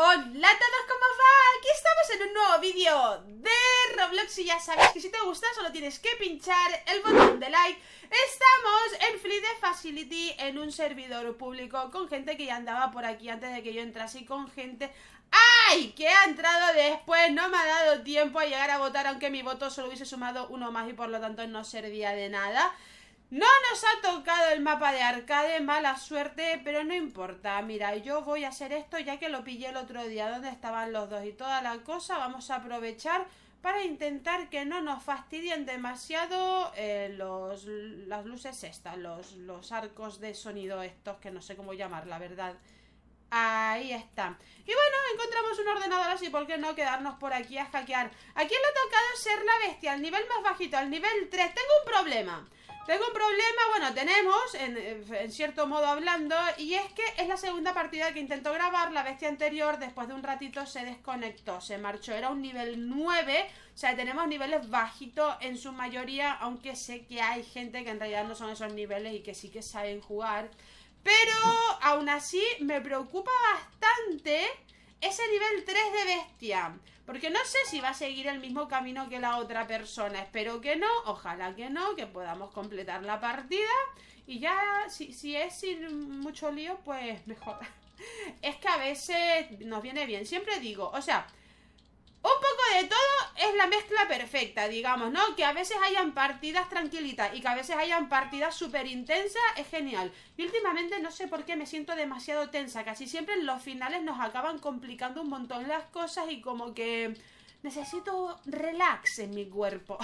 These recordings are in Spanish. Hola a todos, ¿cómo va? Aquí estamos en un nuevo vídeo de Roblox. Y ya sabes que si te gusta solo tienes que pinchar el botón de like. Estamos en Flee the Facility, en un servidor público, con gente que ya andaba por aquí antes de que yo entrase y con gente... ¡ay! Que ha entrado después, no me ha dado tiempo a llegar a votar, aunque mi voto solo hubiese sumado uno más y por lo tanto no servía de nada. No nos ha tocado el mapa de arcade, mala suerte, pero no importa. Mira, yo voy a hacer esto ya que lo pillé el otro día, donde estaban los dos y toda la cosa. Vamos a aprovechar para intentar que no nos fastidien demasiado las luces estas, los arcos de sonido estos, que no sé cómo llamar, la verdad. Ahí está. Y bueno, encontramos un ordenador así, ¿por qué no quedarnos por aquí a hackear? ¿A quién le ha tocado ser la bestia? Al nivel más bajito, al nivel 3. Tengo un problema, bueno, tenemos, en cierto modo hablando, y es que es la segunda partida que intento grabar. La bestia anterior, después de un ratito, se desconectó, se marchó, era un nivel 9, o sea, tenemos niveles bajitos en su mayoría, aunque sé que hay gente que en realidad no son esos niveles y que sí que saben jugar, pero aún así me preocupa bastante ese nivel 3 de bestia, porque no sé si va a seguir el mismo camino que la otra persona. Espero que no, ojalá que no, que podamos completar la partida. Y ya, si es sin mucho lío, pues mejor. Es que a veces nos viene bien, siempre digo, o sea, un poco de todo es la mezcla perfecta, digamos, ¿no? Que a veces hayan partidas tranquilitas y que a veces hayan partidas súper intensas, es genial. Y últimamente no sé por qué me siento demasiado tensa, casi siempre en los finales nos acaban complicando un montón las cosas y como que necesito relax en mi cuerpo.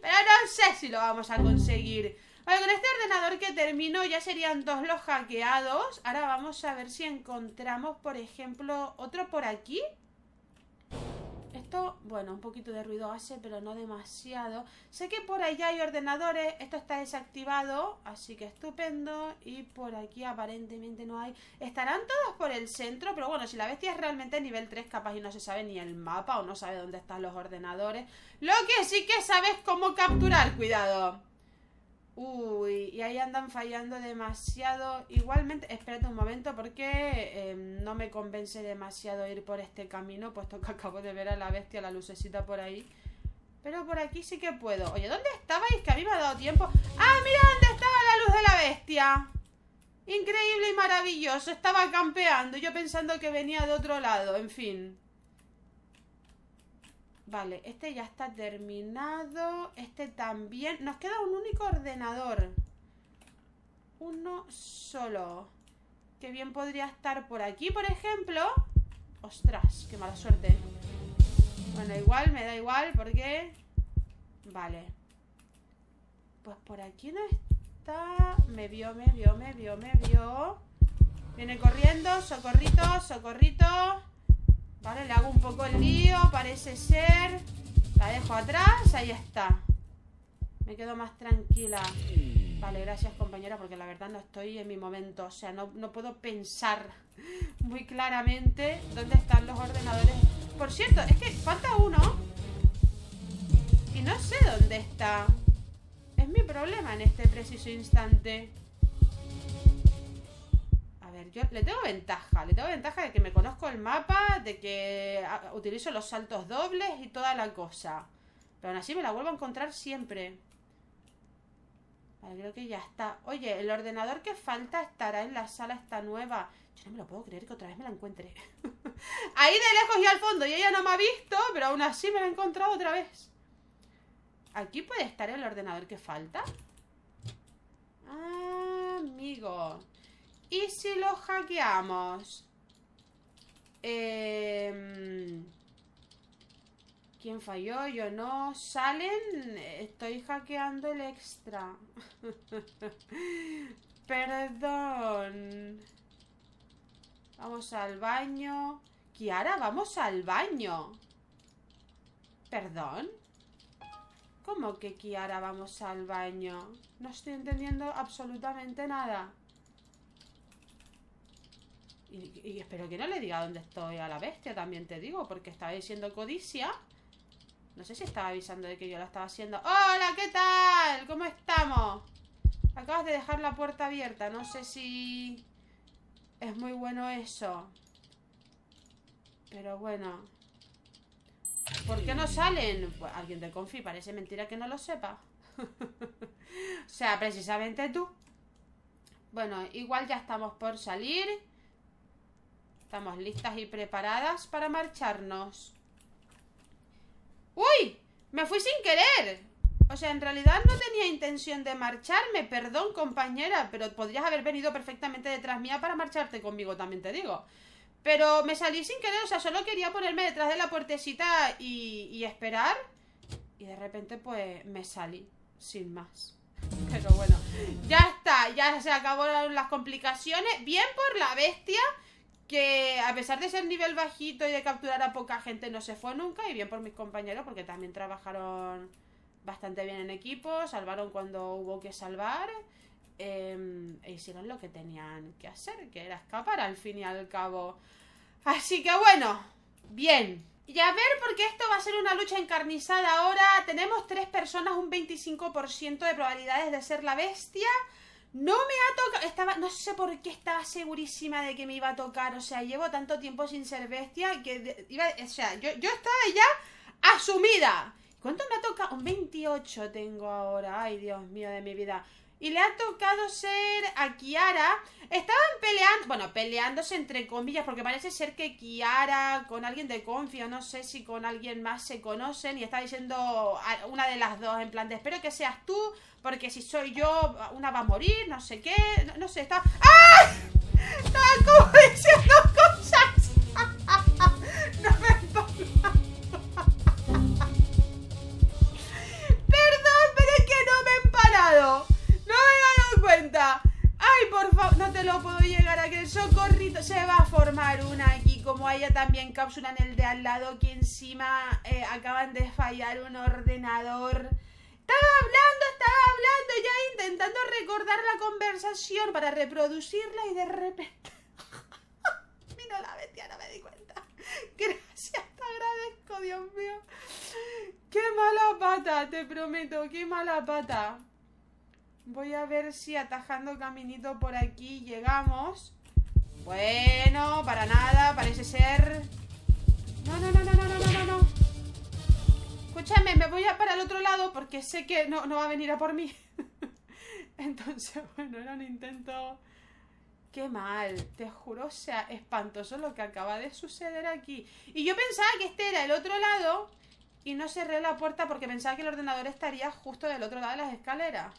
Pero no sé si lo vamos a conseguir. Bueno, con este ordenador que termino ya serían dos los hackeados. Ahora vamos a ver si encontramos, por ejemplo, otro por aquí. Esto, bueno, un poquito de ruido hace, pero no demasiado. Sé que por allá hay ordenadores, esto está desactivado, así que estupendo. Y por aquí aparentemente no hay. Estarán todos por el centro, pero bueno, si la bestia es realmente nivel 3, capaz y no se sabe ni el mapa o no sabe dónde están los ordenadores. Lo que sí que sabe es cómo capturar, cuidado. Uy, y ahí andan fallando demasiado. Igualmente, espérate un momento porque no me convence demasiado ir por este camino, puesto que acabo de ver a la bestia, la lucecita por ahí. Pero por aquí sí que puedo. Oye, ¿dónde estabais? Que a mí me ha dado tiempo. ¡Ah, mira dónde estaba la luz de la bestia! Increíble y maravilloso. Estaba campeando, yo pensando que venía de otro lado, en fin. Vale, este ya está terminado. Este también. Nos queda un único ordenador. Uno solo. Que bien podría estar por aquí, por ejemplo. Ostras, qué mala suerte. Bueno, igual, me da igual porque... vale. Pues por aquí no está. Me vio. Viene corriendo. Socorrito. Vale, le hago un poco el lío, parece ser. La dejo atrás, ahí está. Me quedo más tranquila. Vale, gracias compañera, porque la verdad no estoy en mi momento. O sea, no puedo pensar muy claramente dónde están los ordenadores. Por cierto, es que falta uno y no sé dónde está. Es mi problema en este preciso instante. Yo le tengo ventaja de que me conozco el mapa, de que utilizo los saltos dobles y toda la cosa. Pero aún así me la vuelvo a encontrar siempre. Vale, creo que ya está. Oye, el ordenador que falta estará en la sala esta nueva. Yo no me lo puedo creer que otra vez me la encuentre. Ahí de lejos y al fondo, y ella no me ha visto, pero aún así me la he encontrado otra vez. ¿Aquí puede estar el ordenador que falta? Ah, amigo... ¿y si lo hackeamos? ¿Quién falló? Yo no. ¿Salen? Estoy hackeando el extra. Perdón. Vamos al baño. Kiara, vamos al baño. ¿Perdón? ¿Cómo que Kiara, vamos al baño? No estoy entendiendo absolutamente nada. Y espero que no le diga dónde estoy a la bestia, también te digo, porque estaba diciendo codicia. No sé si estaba avisando de que yo la estaba haciendo. ¡Hola! ¿Qué tal? ¿Cómo estamos? Acabas de dejar la puerta abierta. No sé si es muy bueno eso. Pero bueno, ¿por qué no salen? Pues alguien del confi, parece mentira que no lo sepa. O sea, precisamente tú. Bueno, igual ya estamos por salir. Estamos listas y preparadas para marcharnos. ¡Uy! ¡Me fui sin querer! O sea, en realidad no tenía intención de marcharme. Perdón, compañera, pero podrías haber venido perfectamente detrás mía para marcharte conmigo, también te digo. Pero me salí sin querer, o sea, solo quería ponerme detrás de la puertecita y esperar. Y de repente, pues, me salí, sin más. Pero bueno, ya está, ya se acabaron las complicaciones. Bien por la bestia, que a pesar de ser nivel bajito y de capturar a poca gente, no se fue nunca. Y bien por mis compañeros, porque también trabajaron bastante bien en equipo, salvaron cuando hubo que salvar. E hicieron lo que tenían que hacer, que era escapar al fin y al cabo. Así que bueno, bien. Y a ver, porque esto va a ser una lucha encarnizada ahora. Tenemos 3 personas, un 25% de probabilidades de ser la bestia. No me ha tocado, estaba, no sé por qué estaba segurísima de que me iba a tocar. O sea, llevo tanto tiempo sin ser bestia que iba, o sea, yo estaba ya asumida. ¿Cuánto me ha tocado? Un 28 tengo ahora, ay Dios mío de mi vida. Y le ha tocado ser a Kiara. Estaban peleando, bueno, peleándose entre comillas, porque parece ser que Kiara con alguien de confío, no sé si con alguien más se conocen, y está diciendo a una de las dos, en plan de espero que seas tú, porque si soy yo, una va a morir, no sé qué, no sé, está... ¡Ah! Estaba como diciendo cosas. No me importa. Perdón, pero es que no me he parado. No me he dado cuenta. Ay, por favor, no te lo puedo llegar a creer. Socorrito, se va a formar una aquí. Como a ella también cápsula en el de al lado, que encima acaban de fallar un ordenador. Estaba hablando ya, intentando recordar la conversación para reproducirla, y de repente... Mira la bestia, no me di cuenta. Gracias, te agradezco, Dios mío. Qué mala pata, te prometo, qué mala pata. Voy a ver si atajando caminito por aquí llegamos. Bueno, para nada, parece ser... No. Escúchame, me voy a para el otro lado porque sé que no va a venir a por mí. Entonces, bueno, era un intento... Qué mal, te juro, o sea, espantoso lo que acaba de suceder aquí. Y yo pensaba que este era el otro lado y no cerré la puerta porque pensaba que el ordenador estaría justo del otro lado de las escaleras.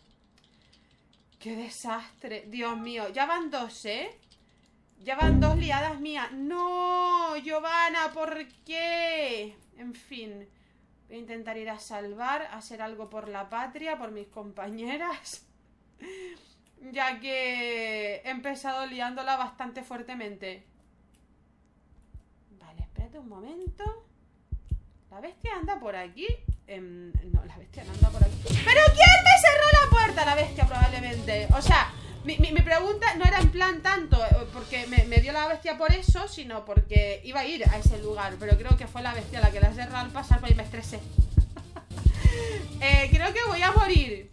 ¡Qué desastre! Dios mío, ya van 2, ¿eh? Ya van 2 liadas mías. ¡No! Giovanna, ¿por qué? En fin, voy a intentar ir a salvar, a hacer algo por la patria, por mis compañeras. Ya que he empezado liándola bastante fuertemente. Vale, espérate un momento. ¿La bestia anda por aquí? No, la bestia no anda por aquí. ¿Pero quién me cerró la puerta? La bestia probablemente. O sea, mi pregunta no era en plan tanto porque me dio la bestia por eso, sino porque iba a ir a ese lugar. Pero creo que fue la bestia la que la cerró al pasar por ahí, me estresé. Creo que voy a morir.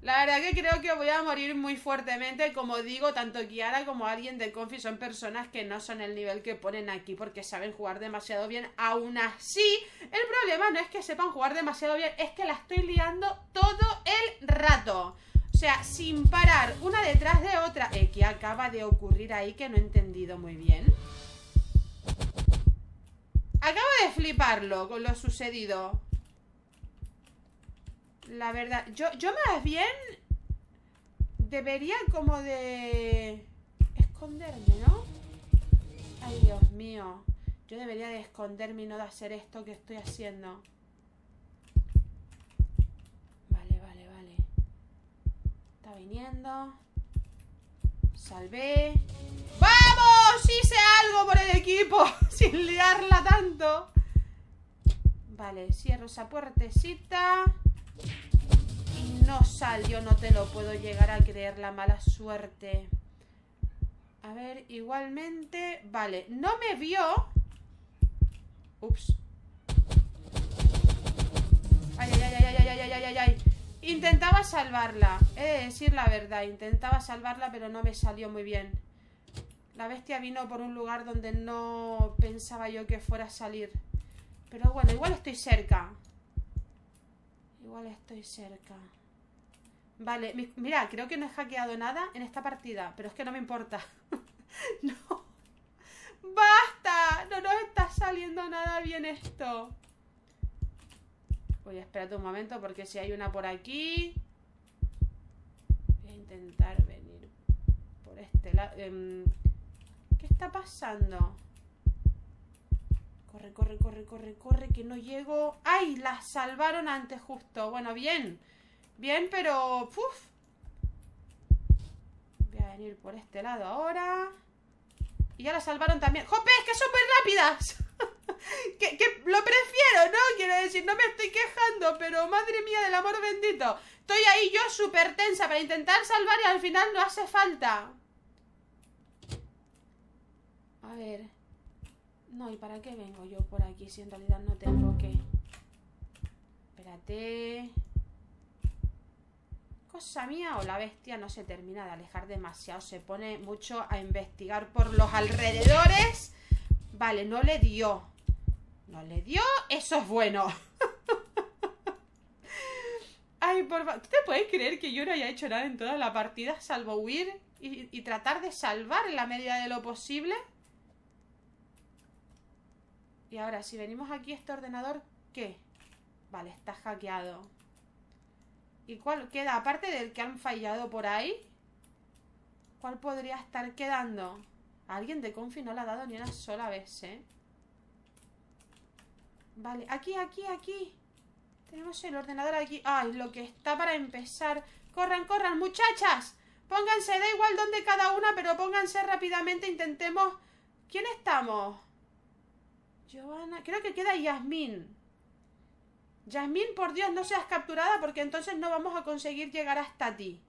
La verdad que creo que voy a morir muy fuertemente. Como digo, tanto Kiara como alguien de Confi son personas que no son el nivel que ponen aquí, porque saben jugar demasiado bien. Aún así, el problema no es que sepan jugar demasiado bien, es que la estoy liando todo el rato. O sea, sin parar, una detrás de otra. ¿Qué acaba de ocurrir ahí que no he entendido muy bien? Acabo de fliparlo con lo sucedido. La verdad, yo más bien debería como de esconderme, ¿no? Ay, Dios mío. Yo debería de esconderme y no de hacer esto que estoy haciendo. Vale. Está viniendo. Salvé. ¡Vamos! ¡Hice algo por el equipo! Sin liarla tanto. Vale, cierro esa puertecita. Y no salió, no te lo puedo llegar a creer, la mala suerte. A ver, igualmente. Vale, no me vio. Ups. Ay. Intentaba salvarla, he de decir la verdad. Intentaba salvarla, pero no me salió muy bien. La bestia vino por un lugar donde no pensaba yo que fuera a salir. Pero bueno, igual estoy cerca. Igual estoy cerca. Vale, mira, creo que no he hackeado nada en esta partida, pero es que no me importa. No. ¡Basta! No nos está saliendo nada bien esto. Voy a esperar un momento porque si hay una por aquí... Voy a intentar venir por este lado. ¿Qué está pasando? Corre, corre, corre, corre, corre, que no llego. ¡Ay! La salvaron antes justo. Bueno, bien. Bien, pero... ¡Puf! Voy a venir por este lado ahora. Y ya la salvaron también. ¡Jope! ¡Es que son muy rápidas! Que lo prefiero, ¿no? Quiero decir, no me estoy quejando, pero madre mía del amor bendito. Estoy ahí yo súper tensa para intentar salvar y al final no hace falta. A ver... No, ¿y para qué vengo yo por aquí si en realidad no tengo que...? Espérate... Cosa mía o la bestia no se termina de alejar demasiado. Se pone mucho a investigar por los alrededores. Vale, no le dio. No le dio, eso es bueno. Ay, por favor. ¿Tú te puedes creer que yo no haya hecho nada en toda la partida salvo huir y tratar de salvar en la medida de lo posible? Y ahora, si venimos aquí a este ordenador, ¿qué? Vale, está hackeado. ¿Y cuál queda? Aparte del que han fallado por ahí, ¿cuál podría estar quedando? A alguien de Confi no le ha dado ni una sola vez, ¿eh? Vale, aquí, aquí, aquí. Tenemos el ordenador aquí. ¡Ay, lo que está para empezar! ¡Corran, corran, muchachas! Pónganse, da igual donde cada una, pero pónganse rápidamente, intentemos... ¿Quién estamos? Joana... Creo que queda Yasmín. Yasmín, por Dios, no seas capturada porque entonces no vamos a conseguir llegar hasta ti.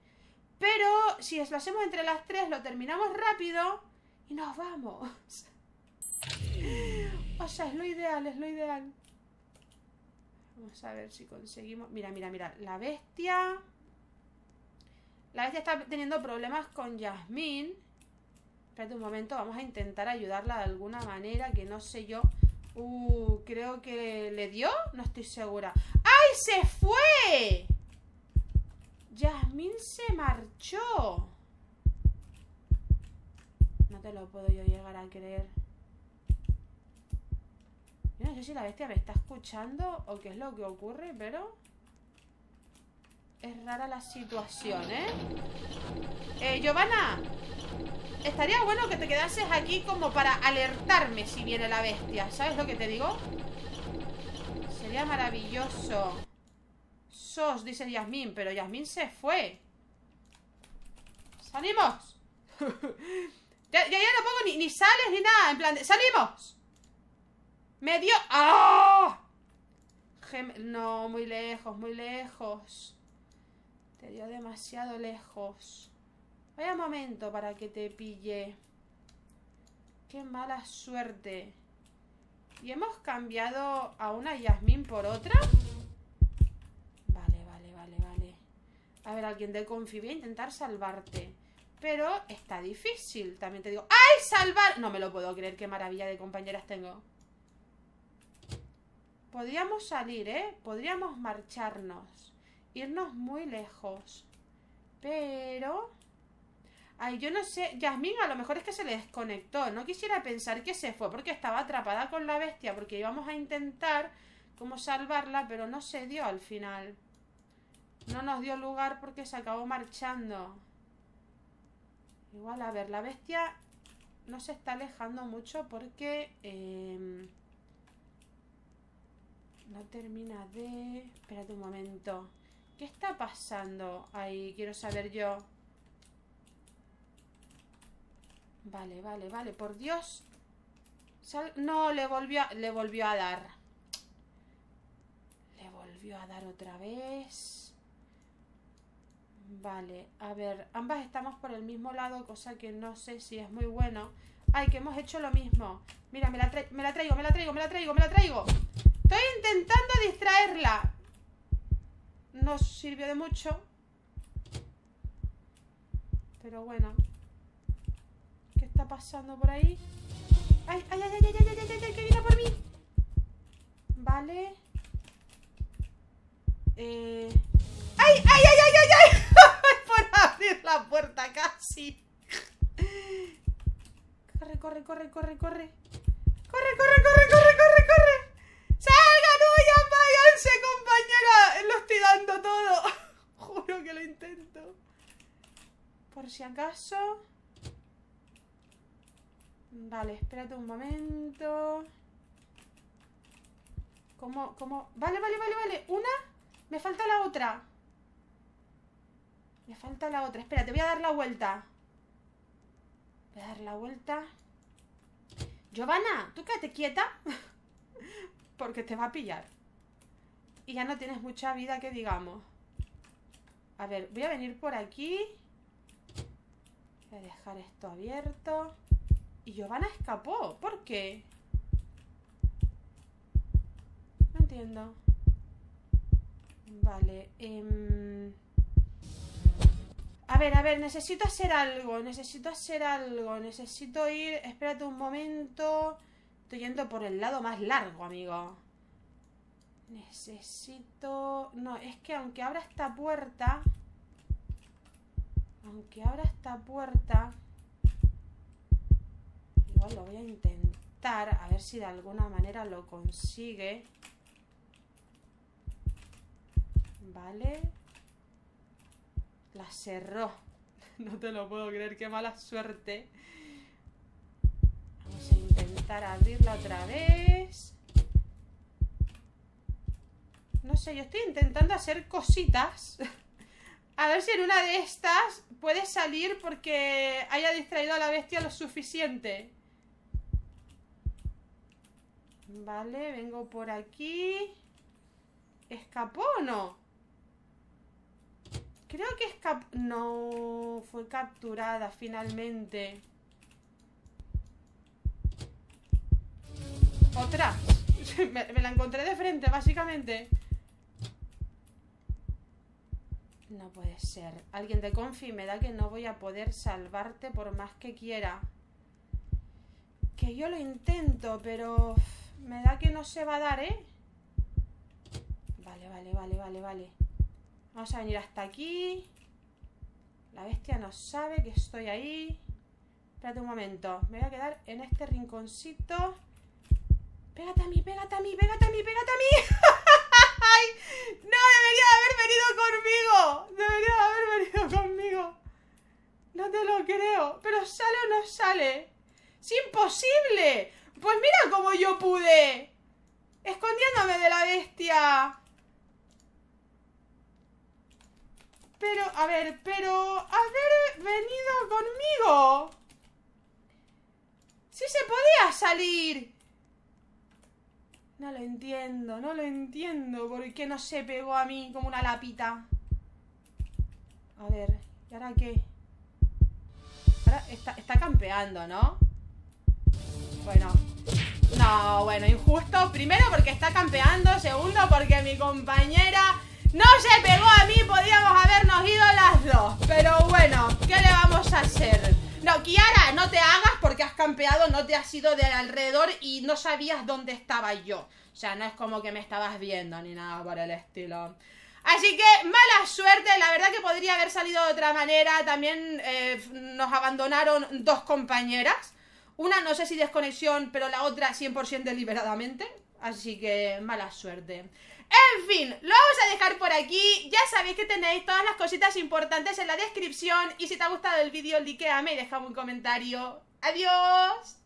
Pero si lo hacemos entre las tres, lo terminamos rápido y nos vamos. O sea, es lo ideal, es lo ideal. Vamos a ver si conseguimos... Mira, mira, mira, la bestia... La bestia está teniendo problemas con Yasmín. Espérate un momento, vamos a intentar ayudarla de alguna manera, que no sé yo... creo que le dio. No estoy segura. ¡Ay, se fue! Yasmín se marchó. No te lo puedo yo llegar a creer. Yo no sé si la bestia me está escuchando o qué es lo que ocurre, pero... Es rara la situación, ¿eh? Giovanna, estaría bueno que te quedases aquí como para alertarme si viene la bestia. ¿Sabes lo que te digo? Sería maravilloso. Sos, dice Yasmín, pero Yasmín se fue. ¡Salimos! ya no pongo ni sales ni nada. En plan de... ¡Salimos! Me dio... ¡Oh! No, muy lejos, muy lejos. Te dio demasiado lejos. Vaya momento para que te pille. Qué mala suerte. ¿Y hemos cambiado a una Yasmín por otra? Vale, vale, vale, vale. A ver, alguien de Confi, voy a intentar salvarte. Pero está difícil, también te digo. ¡Ay, salvar! No me lo puedo creer, qué maravilla de compañeras tengo. Podríamos salir, ¿eh? Podríamos marcharnos. Irnos muy lejos. Pero... Ay, yo no sé. Yasmín a lo mejor es que se le desconectó. No quisiera pensar que se fue porque estaba atrapada con la bestia. Porque íbamos a intentar como salvarla, pero no se dio al final. No nos dio lugar porque se acabó marchando. Igual, a ver, la bestia no se está alejando mucho porque... No termina de... Espérate un momento. ¿Qué está pasando ahí? Quiero saber yo. Vale, vale, vale. Por Dios. No, le volvió a dar. Le volvió a dar otra vez. Vale, a ver. Ambas estamos por el mismo lado, cosa que no sé si es muy bueno. Ay, que hemos hecho lo mismo. Mira, me la traigo. Estoy intentando distraerla. No sirvió de mucho. Pero bueno. ¿Qué está pasando por ahí. ¡Ay, ay, ay, ay, ay, ay, ay, ay, que viene por mí! Vale. ¡Ay, ay, ay, ay, ay, ay! Por abrir la puerta casi. Corre, corre, corre, corre, corre. Corre, corre, corre, corre, corre, corre. ¡Salgan, huyan, váyanse, compañera! Lo estoy dando todo. Juro que lo intento. Por si acaso. Vale, espérate un momento. ¿Cómo? Vale, vale, vale, vale. Una, me falta la otra. Me falta la otra. Espérate, voy a dar la vuelta. Voy a dar la vuelta. Giovanna, tú quédate quieta. Porque te va a pillar. Y ya no tienes mucha vida que digamos. A ver, voy a venir por aquí. Voy a dejar esto abierto. Y Giovanna escapó, ¿por qué? No entiendo. Vale, A ver, necesito ir. Espérate un momento. Estoy yendo por el lado más largo, amigo. Necesito... No, es que aunque abra esta puerta... Igual lo voy a intentar. A ver si de alguna manera lo consigue. Vale. La cerró. No te lo puedo creer, qué mala suerte. Vamos a intentar abrirla otra vez. No sé, yo estoy intentando hacer cositas. A ver si en una de estas puede salir porque haya distraído a la bestia lo suficiente. Vale, vengo por aquí. ¿Escapó o no? Creo que escapó. No, fue capturada finalmente. Otra. Me la encontré de frente, básicamente. No puede ser. Alguien te confía y me da que no voy a poder salvarte por más que quiera. Que yo lo intento, pero me da que no se va a dar, ¿eh? Vale, vale, vale, vale, vale. Vamos a venir hasta aquí. La bestia no sabe que estoy ahí. Espérate un momento. Me voy a quedar en este rinconcito. Pégate a mí, pégate a mí, pégate a mí, pégate a mí. ¡Ay! No, debería haber venido conmigo. No te lo creo. Pero ¿sale o no sale? ¡Es imposible! Pues mira cómo yo pude. Escondiéndome de la bestia. Pero, a ver, haber venido conmigo. Sí se podía salir. No lo entiendo, ¿por qué no se pegó a mí como una lapita? A ver, ¿y ahora qué? Ahora está campeando, ¿no? Bueno. No, bueno, injusto. Primero porque está campeando. Segundo porque mi compañera... No se pegó a mí, podíamos habernos ido las dos. Pero bueno, ¿qué le vamos a hacer? No, Kiara, no te hagas porque has campeado, no te has ido de alrededor y no sabías dónde estaba yo. O sea, no es como que me estabas viendo ni nada por el estilo. Así que, mala suerte, la verdad que podría haber salido de otra manera. También nos abandonaron dos compañeras. Una no sé si desconexión, pero la otra 100% deliberadamente. Así que, mala suerte. En fin, lo vamos a dejar por aquí. Ya sabéis que tenéis todas las cositas importantes en la descripción. Y si te ha gustado el vídeo, likeame y déjame un comentario. ¡Adiós!